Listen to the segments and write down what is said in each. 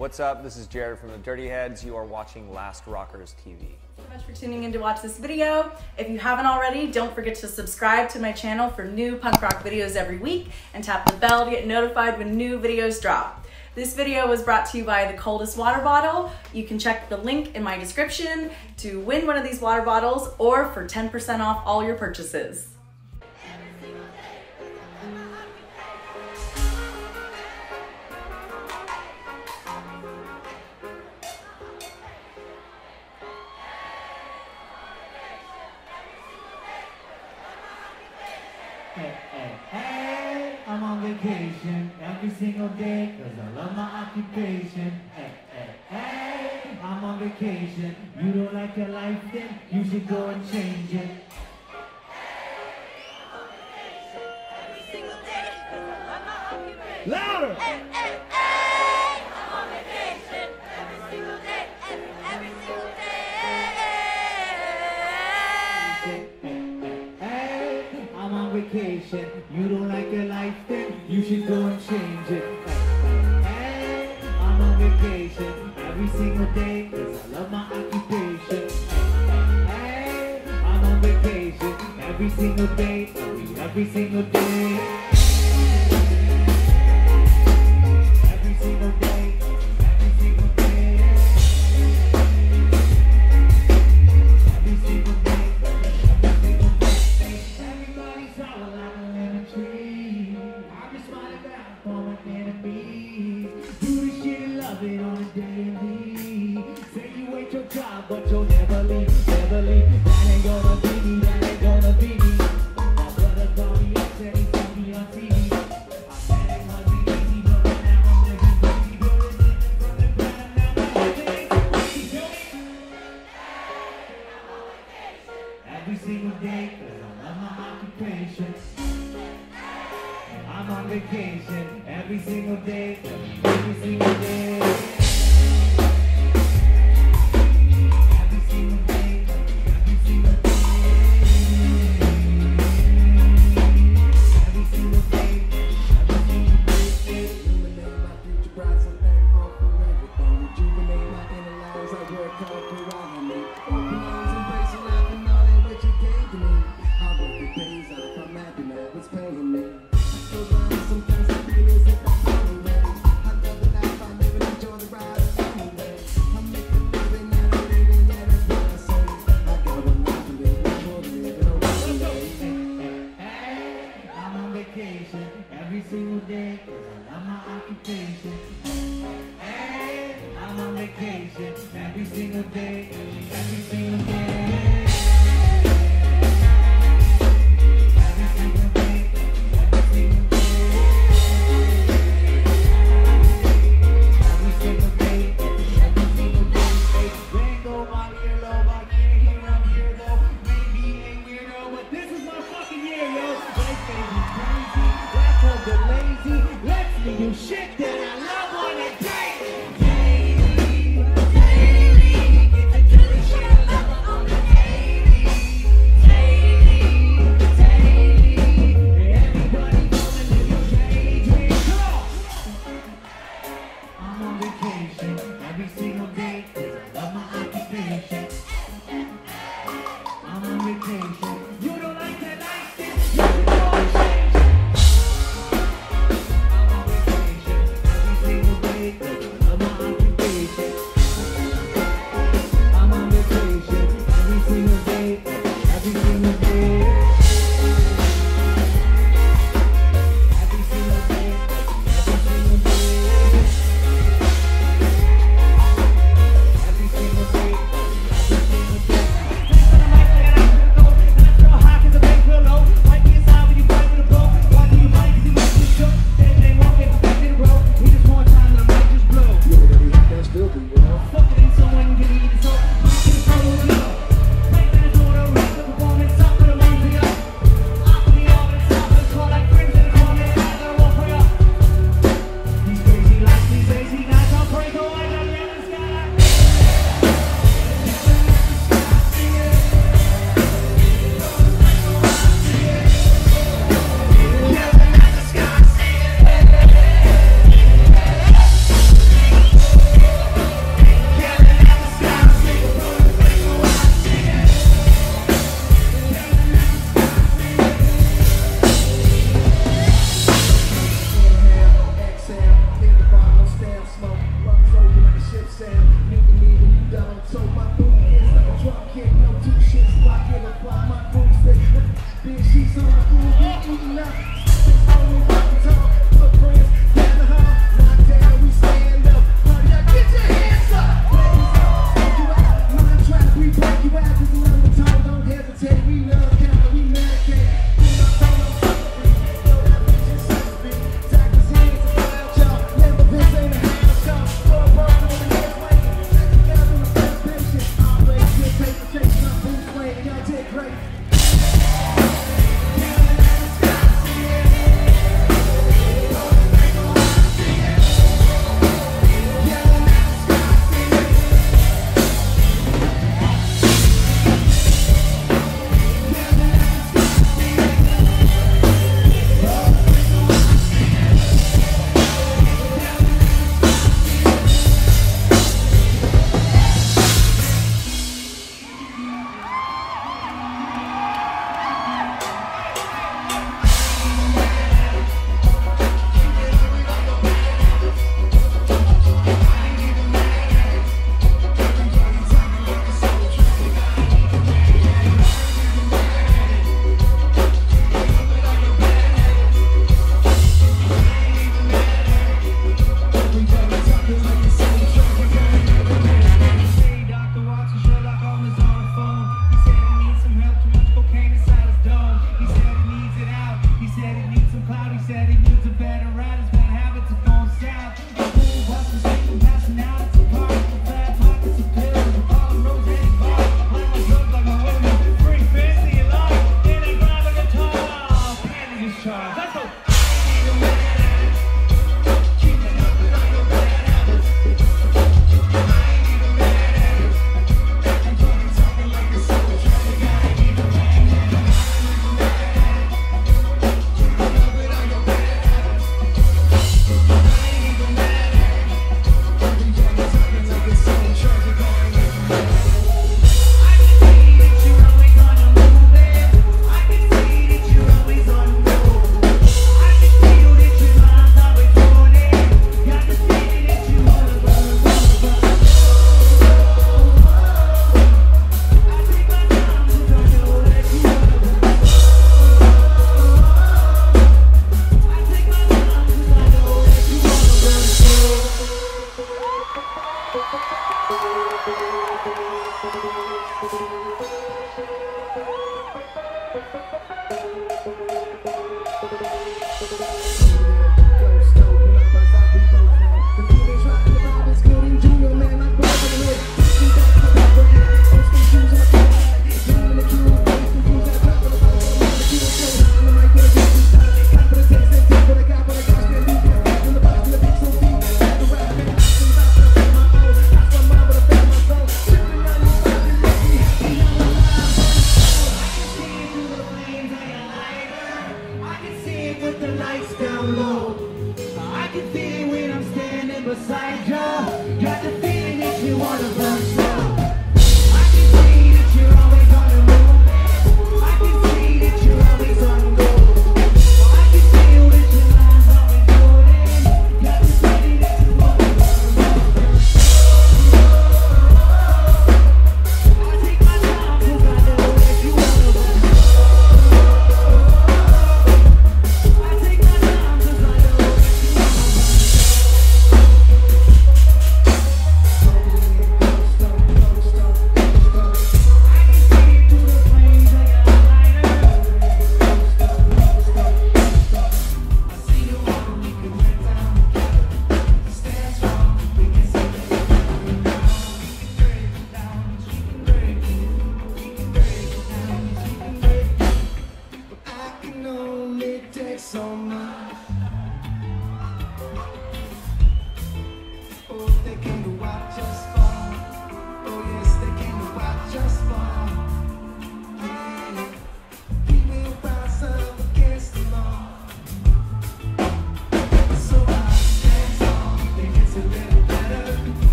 What's up? This is Jared from the Dirty Heads. You are watching Last Rockers TV. Thank you so much for tuning in to watch this video. If you haven't already, don't forget to subscribe to my channel for new punk rock videos every week and tap the bell to get notified when new videos drop. This video was brought to you by the Coldest Water Bottle. You can check the link in my description to win one of these water bottles or for 10% off all your purchases. Hey, hey, hey, I'm on vacation every single day, cause I love my occupation. Hey, hey, hey, I'm on vacation. You don't like your life then, you should go and change it. Hey, I'm on vacation every single day, cause I love my occupation. Louder! Hey, hey, hey, I'm on vacation every single day, every single day. Vacation. You don't like your life then you should go and change it. Hey, I'm on vacation every single day cause I love my occupation. Hey, I'm on vacation every single day, every single day. But you'll never leave, never leave. That ain't gonna be me, that ain't gonna be me. My brother called me up, said he saw me on TV. I said it must be easy, but now I'm living crazy. Doing living from the ground, now my life ain't so crazy. Every single day, cause I love my occupation. I'm on vacation, every single day, every single day. Every single day, cause I love my occupation. Hey, I'm on vacation. Every single day, every single day. You shit that I love on a daily, daily, daily. Get the dirty shit I love on a daily, daily, daily. Everybody gonna live your daily. I'm on vacation every single day, cause I love my occupation. I'm on vacation. You don't like that life, then you can go and change it. I'm on vacation.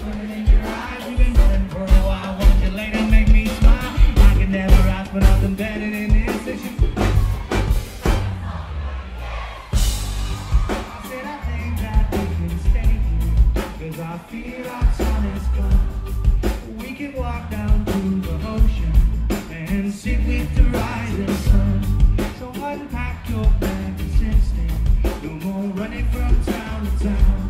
Swimming in your eyes, you've been running for a while. Won't you later make me smile? I can never ask. but I've been batted in the intersection. I said I think that we can stay here, cause I feel our sun is gone. We can walk down to the ocean and sit with the rising sun. So unpack your bags and sit there, no more running from town to town.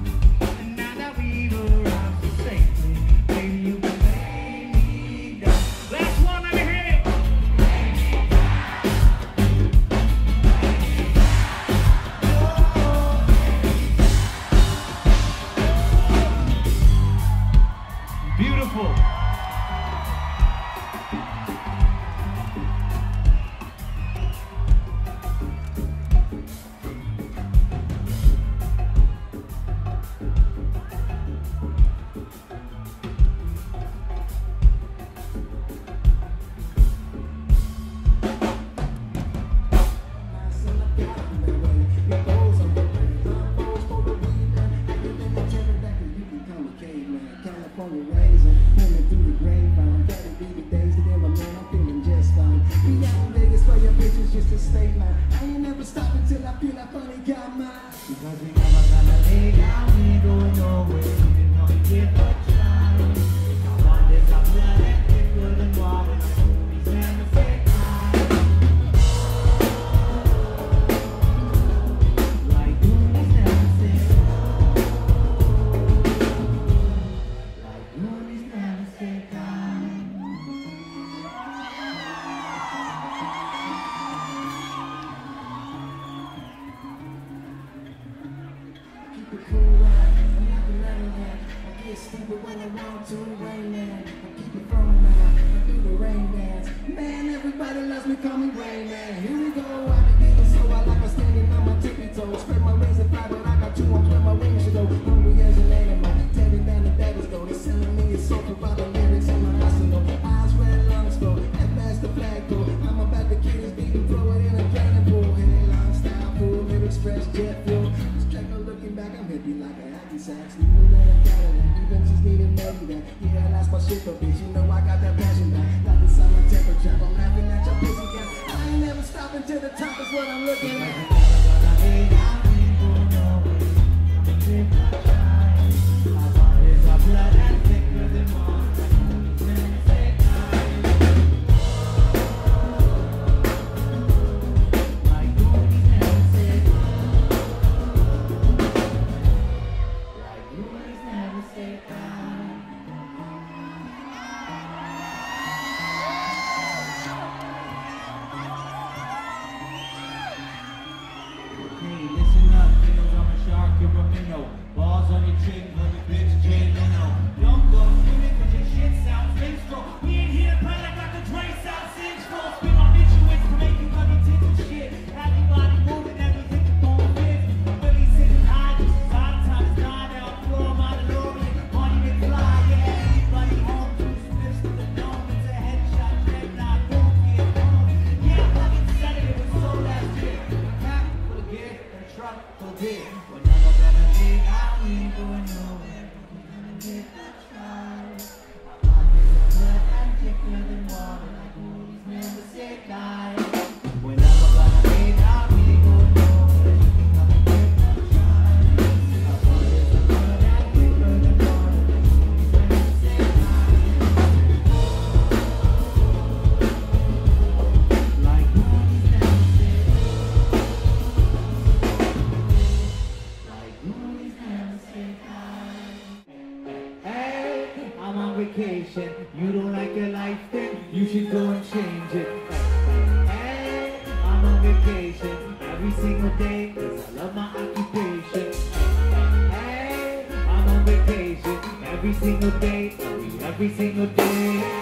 Every single day, every single day.